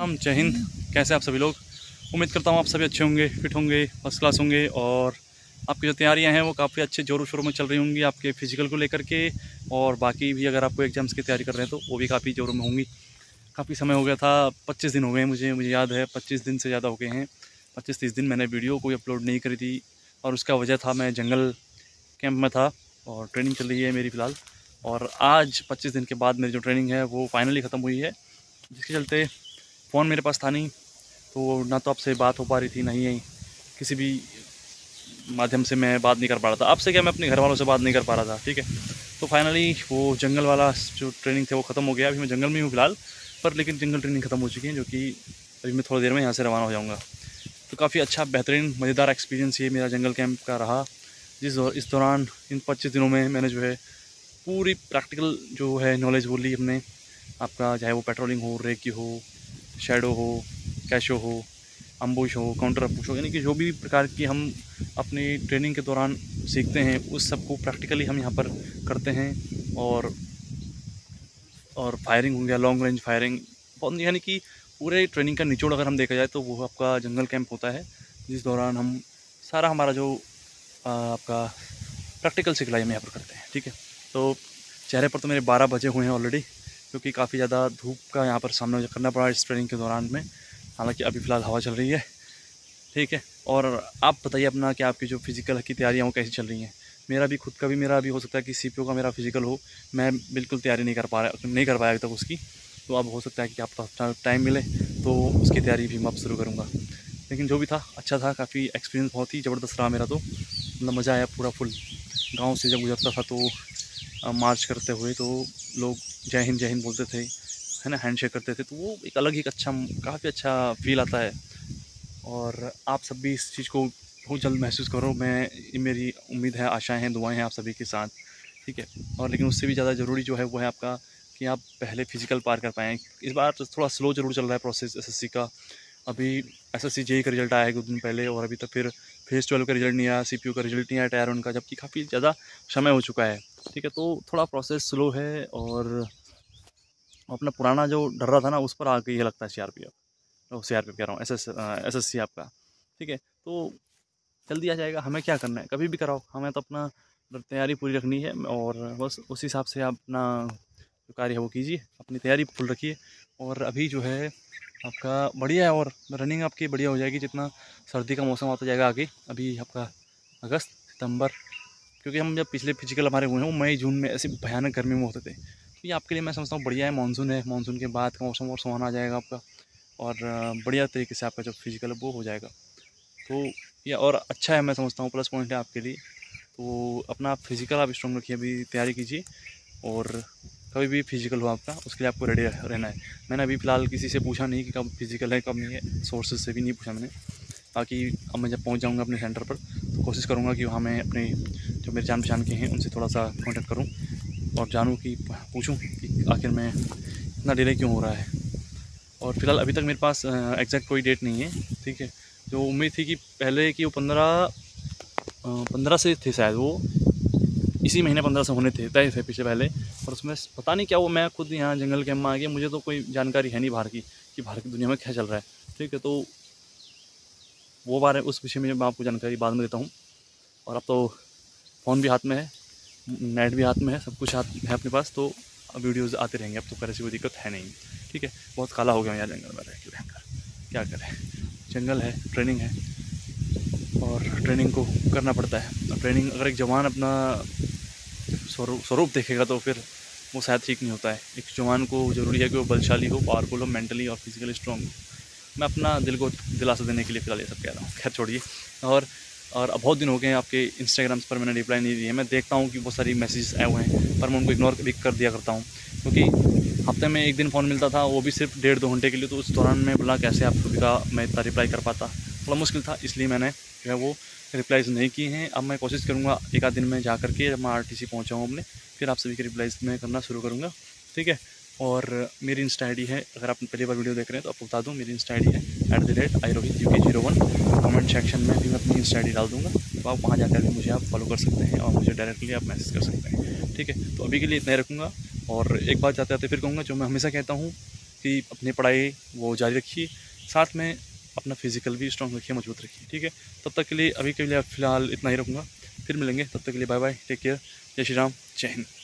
हम जय हिंद। कैसे आप सभी लोग? उम्मीद करता हूँ आप सभी अच्छे होंगे, फिट होंगे, फर्स्ट क्लास होंगे और आपकी जो तैयारियां हैं वो काफ़ी अच्छे जोरों शोरों में चल रही होंगी, आपके फिजिकल को लेकर के। और बाकी भी अगर आपको एग्जाम्स की तैयारी कर रहे हैं तो वो भी काफ़ी जोरों में होंगी। काफ़ी समय हो गया था, 25 दिन हो गए मुझे याद है, 25 दिन से ज़्यादा हो गए हैं। 25-30 दिन मैंने वीडियो कोई अपलोड नहीं करी थी और उसका वजह था मैं जंगल कैंप में था और ट्रेनिंग चल रही है मेरी फ़िलहाल। और आज 25 दिन के बाद मेरी जो ट्रेनिंग है वो फाइनली ख़त्म हुई है, जिसके चलते फ़ोन मेरे पास था नहीं, तो ना तो आपसे बात हो पा रही थी, ना ही किसी भी माध्यम से मैं बात नहीं कर पा रहा था आपसे, क्या मैं अपने घर वालों से बात नहीं कर पा रहा था, ठीक है। तो फाइनली वो जंगल वाला जो ट्रेनिंग थे वो ख़त्म हो गया। अभी मैं जंगल में हूँ फ़िलहाल, पर लेकिन जंगल ट्रेनिंग ख़त्म हो चुकी है, जो कि अभी मैं थोड़ी देर में यहाँ से रवाना हो जाऊँगा। तो काफ़ी अच्छा, बेहतरीन, मज़ेदार एक्सपीरियंस ये मेरा जंगल कैंप का रहा, इस दौरान इन 25 दिनों में मैंने जो है पूरी प्रैक्टिकल जो है नॉलेज वो ली हमने, आपका चाहे वो पेट्रोलिंग हो, रेकी हो, शेडो हो, कैशो हो, अम्बुश हो, काउंटर अम्बुश हो, यानी कि जो भी प्रकार की हम अपनी ट्रेनिंग के दौरान सीखते हैं उस सबको प्रैक्टिकली हम यहाँ पर करते हैं। और फायरिंग हो गया, लॉन्ग रेंज फायरिंग, यानी कि पूरे ट्रेनिंग का निचोड़ अगर हम देखा जाए तो वो आपका जंगल कैंप होता है, जिस दौरान हम सारा हमारा जो आपका प्रैक्टिकल सिखलाई हम यहाँ पर करते हैं, ठीक है। तो चेहरे पर तो मेरे 12 बजे हुए हैं ऑलरेडी, क्योंकि काफ़ी ज़्यादा धूप का यहाँ पर सामना करना पड़ा इस ट्रेनिंग के दौरान में। हालांकि अभी फ़िलहाल हवा चल रही है, ठीक है। और आप बताइए अपना कि आपकी जो फिज़िकल की तैयारियाँ वो कैसी चल रही हैं। मेरा भी खुद का भी मेरा अभी हो सकता है कि सीपीओ का मेरा फिज़िकल हो, मैं बिल्कुल तैयारी नहीं कर पाया अभी तक उसकी, तो अब हो सकता है कि आपको टाइम मिले तो उसकी तैयारी भी मैं अब शुरू करूँगा। लेकिन जो भी था अच्छा था, काफ़ी एक्सपीरियंस बहुत ही ज़बरदस्त रहा मेरा, तो मतलब मज़ा आया पूरा फुल। गाँव से जब गुजरता था तो मार्च करते हुए तो लोग जय हिंद बोलते थे, है ना, हैंडशेक करते थे, तो वो एक अलग ही अच्छा, काफ़ी अच्छा फील आता है। और आप सब भी इस चीज़ को बहुत जल्द महसूस करो, मेरी उम्मीद है, आशाएं हैं, दुआएं हैं आप सभी के साथ, ठीक है। और लेकिन उससे भी ज़्यादा ज़रूरी जो है वो है आपका कि आप पहले फिजिकल पार कर पाएँ। इस बार तो थोड़ा स्लो ज़रूर चल रहा है प्रोसेस एसएससी का। अभी एसएससी जेई का रिजल्ट आया कुछ दिन पहले और अभी तक फिर फेज़ 12 का रिजल्ट नहीं आया, सीपीयू का रिजल्ट नहीं आया, टायर 1 का, जबकि काफ़ी ज़्यादा समय हो चुका है, ठीक है। तो थोड़ा प्रोसेस स्लो है और अपना पुराना जो डर रहा था ना उस पर आके ये लगता है सीआरपीएफ कह रहा हूँ, एसएससी आपका, ठीक है। तो जल्दी आ जाएगा। हमें क्या करना है, कभी भी कराओ, हमें तो अपना तैयारी पूरी रखनी है और बस उस हिसाब से आप अपना जो कार्य है वो कीजिए, अपनी तैयारी फुल रखिए। और अभी जो है आपका बढ़िया है और रनिंग आपकी बढ़िया हो जाएगी जितना सर्दी का मौसम आता जाएगा आगे। अभी आपका अगस्त सितंबर, क्योंकि हम जब पिछले फिजिकल हमारे हुए हैं मई जून में, ऐसी भयानक गर्मी में होते थे, तो ये आपके लिए मैं समझता हूँ बढ़िया है। मानसून है, मानसून के बाद का मौसम और सुहाना आ जाएगा आपका और बढ़िया तरीके से आपका जो फिजिकल है वो हो जाएगा, तो ये और अच्छा है मैं समझता हूँ, प्लस पॉइंट है आपके लिए। तो अपना फिजिकल आप स्ट्रॉन्ग रखिए, अभी तैयारी कीजिए और कभी भी फिजिकल हो आपका उसके लिए आपको रेडी रहना है। मैंने अभी फ़िलहाल किसी से पूछा नहीं कि कब फिजिकल है कब नहीं है, सोर्सेज से भी नहीं पूछा मैंने। बाकी अब मैं जब पहुंच जाऊंगा अपने सेंटर पर तो कोशिश करूंगा कि वहां मैं अपने जो मेरे जान पहचान के हैं उनसे थोड़ा सा कॉन्टेक्ट करूं और जानूं कि पूछूं कि आखिर मैं इतना डिले क्यों हो रहा है। और फिलहाल अभी तक मेरे पास एग्जैक्ट कोई डेट नहीं है, ठीक है। जो उम्मीद थी कि पहले कि वो 15 से थे शायद, वो इसी महीने 15 से होने थे, तय थे पिछले पहले, और उसमें पता नहीं क्या वो, मैं खुद यहाँ जंगल कैंप में आ गया, मुझे तो कोई जानकारी है नहीं बाहर की कि बाहर की दुनिया में क्या चल रहा है, ठीक है। तो वो बारे उस विषय में मैं आपको जानकारी बाद में देता हूँ। और अब तो फ़ोन भी हाथ में है, नेट भी हाथ में है, सब कुछ हाथ है अपने पास, तो अब वीडियोज़ आते रहेंगे, अब तो खैर ऐसी कोई दिक्कत है नहीं, ठीक है। बहुत काला हो गया यहाँ जंगल में रह के, भयंकर क्या करें, जंगल है, ट्रेनिंग है और ट्रेनिंग को करना पड़ता है। ट्रेनिंग अगर एक जवान अपना स्वरूप देखेगा तो फिर वो शायद ठीक नहीं होता है। एक जवान को ज़रूरी है कि वो बलशाली हो, पावरफुल हो, मेंटली और फिजिकली स्ट्रॉन्ग हो। मैं अपना दिल को दिलासा देने के लिए फ़िलहाल ये सब कह रहा हूँ, खैर छोड़िए। और बहुत दिन हो गए आपके इंस्टाग्राम्स पर मैंने रिप्लाई नहीं दिए। मैं देखता हूँ कि बहुत सारी मैसेजेस आए हुए हैं पर मैं उनको इग्नोर भी कर दिया करता हूँ, क्योंकि हफ्ते में एक दिन फ़ोन मिलता था वो भी सिर्फ 1.5-2 घंटे के लिए, तो उस दौरान मैं बोला कैसे आप सभी का मैं इतना रिप्लाई कर पाता, थोड़ा मुश्किल था, इसलिए मैंने जो है वो रिप्लाइज नहीं किए हैं। अब मैं कोशिश करूँगा एक आध दिन में जा करके जब मैं RTC पहुँचा हूँ अपने, फिर आप सभी के रिप्लाइज मैं करना शुरू करूँगा, ठीक है। और मेरी इंस्टा आई डी है, अगर आप पहली बार वीडियो देख रहे हैं तो आपको बता दूँ मेरी इंस्टा आई डी है @irohituk01। कमेंट सेक्शन में भी मैं अपनी इंस्टा आई डी डाल दूँगा, तो आप वहाँ जाकर भी मुझे आप फॉलो कर सकते हैं और मुझे डायरेक्टली आप मैसेज कर सकते हैं, ठीक है। तो अभी के लिए इतना ही रखूँगा और एक बात जाते आते फिर कहूँगा जो मैं हमेशा कहता हूँ कि अपनी पढ़ाई वो जारी रखिए, साथ में अपना फिजिकल भी स्ट्रॉन्ग रखिए, मजबूत रखिए। ठीक है, तब तक के लिए अभी के लिए फ़िलहाल इतना ही रखूँगा, फिर मिलेंगे, तब तक के लिए बाय बाय, टेक केयर, जय श्री राम, जय हिंद।